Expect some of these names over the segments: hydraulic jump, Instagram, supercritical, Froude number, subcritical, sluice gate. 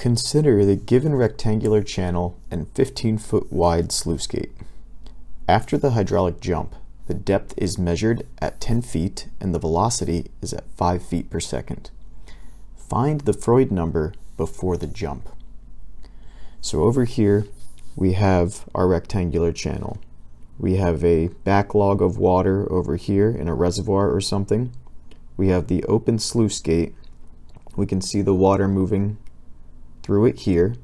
Consider the given rectangular channel and 15-foot wide sluice gate. After the hydraulic jump, the depth is measured at 10 feet and the velocity is at 5 feet per second. Find the Froude number before the jump. So over here, we have our rectangular channel. We have a backlog of water over here in a reservoir or something. We have the open sluice gate. We can see the water moving through it here,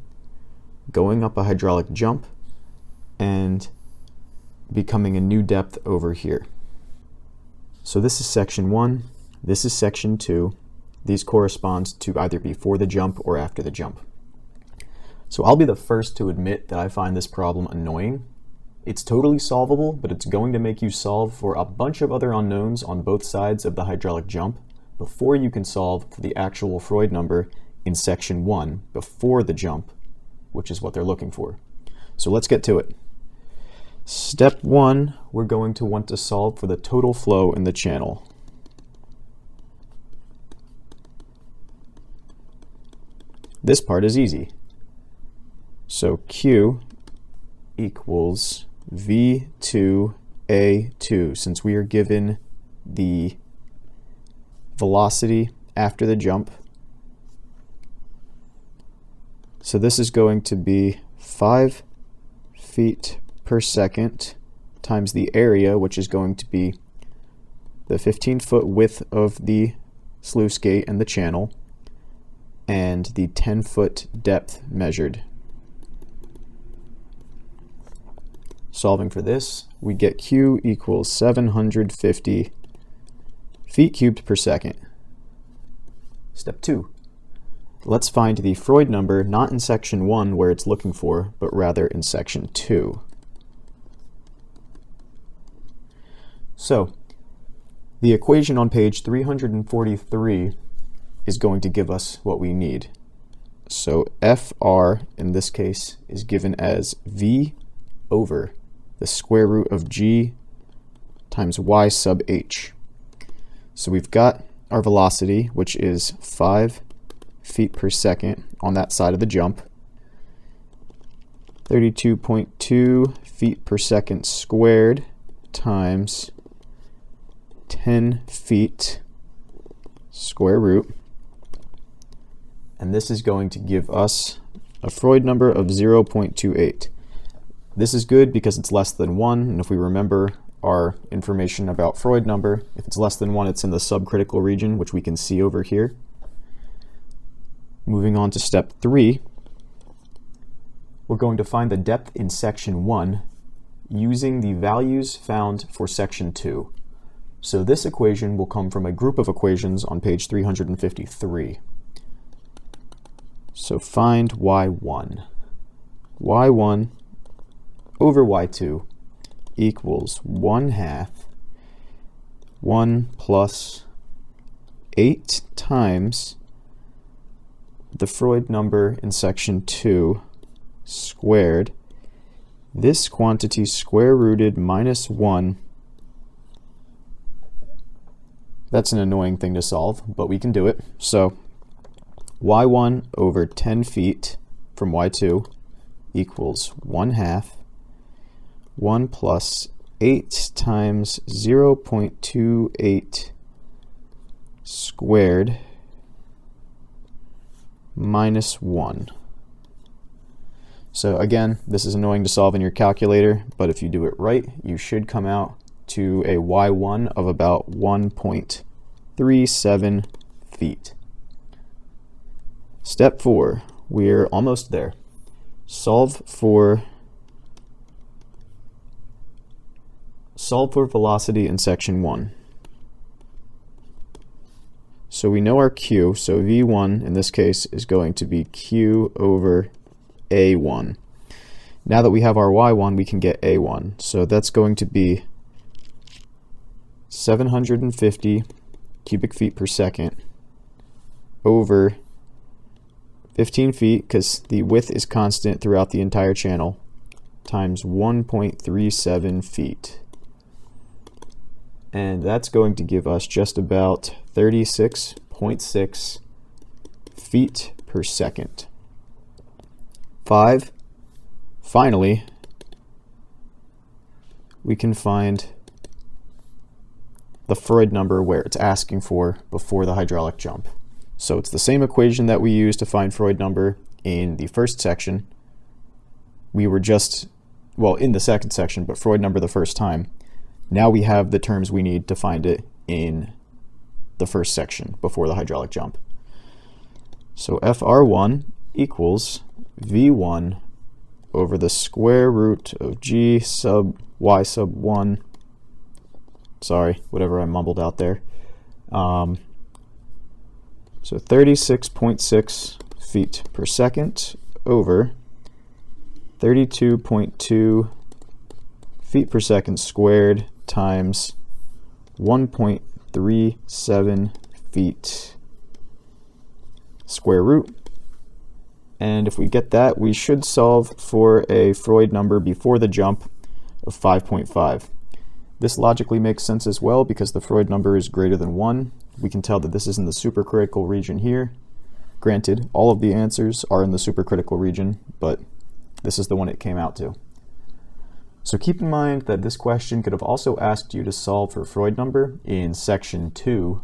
going up a hydraulic jump and becoming a new depth over here. So this is section 1, this is section 2. These correspond to either before the jump or after the jump. So I'll be the first to admit that I find this problem annoying. It's totally solvable, but it's going to make you solve for a bunch of other unknowns on both sides of the hydraulic jump before you can solve for the actual Froude number in section 1 before the jump, which is what they're looking for. So let's get to it. Step 1, we're going to want to solve for the total flow in the channel. This part is easy. So Q equals V2A2, since we are given the velocity after the jump. So this is going to be 5 feet per second times the area, which is going to be the 15-foot width of the sluice gate and the channel, and the 10-foot depth measured. Solving for this, we get Q equals 750 feet cubed per second. Step 2. Let's find the Froude number, not in section 1 where it's looking for, but rather in section 2. So, the equation on page 343 is going to give us what we need. So FR, in this case, is given as V over the square root of G times Y sub H. So we've got our velocity, which is 5 feet per second on that side of the jump, 32.2 feet per second squared times 10 feet square root, and this is going to give us a Froude number of 0.28. This is good because it's less than 1, and if we remember our information about Froude number, if it's less than 1, it's in the subcritical region, which we can see over here. Moving on to step 3, we're going to find the depth in section 1 using the values found for section 2. So this equation will come from a group of equations on page 353. So find Y1. Y1 over Y2 equals 1/2 1 plus 8 times the Froude number in section 2 squared, this quantity square rooted minus 1. That's an annoying thing to solve, but we can do it. So Y1 over 10 feet from Y2 equals 1/2 1 plus 8 times 0.28 squared minus 1. So again, this is annoying to solve in your calculator, but if you do it right, you should come out to a Y1 of about 1.37 feet. Step 4, we're almost there. Solve for velocity in section 1. So we know our Q, so V1 in this case is going to be Q over A1. Now that we have our Y1, we can get A1. So that's going to be 750 cubic feet per second over 15 feet, because the width is constant throughout the entire channel, times 1.37 feet. And that's going to give us just about 36.6 feet per second. 5, finally, we can find the Froude number where it's asking for before the hydraulic jump. So it's the same equation that we used to find Froude number in the first section. We were just, well, in the second section, but Froude number the first time. Now we have the terms we need to find it in the first section before the hydraulic jump. So FR1 equals V1 over the square root of G sub Y sub 1, sorry, whatever I mumbled out there. So 36.6 feet per second over 32.2 feet per second squared times 1.37 feet square root. And if we get that, we should solve for a Froude number before the jump of 5.5. This logically makes sense as well because the Froude number is greater than 1. We can tell that this is in the supercritical region here. Granted, all of the answers are in the supercritical region, but this is the one it came out to. So keep in mind that this question could have also asked you to solve for Froude number in section 2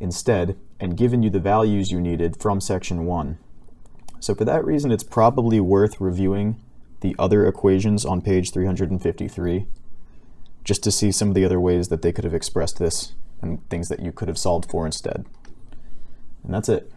instead, and given you the values you needed from section 1. So for that reason, it's probably worth reviewing the other equations on page 353, just to see some of the other ways that they could have expressed this and things that you could have solved for instead. And that's it.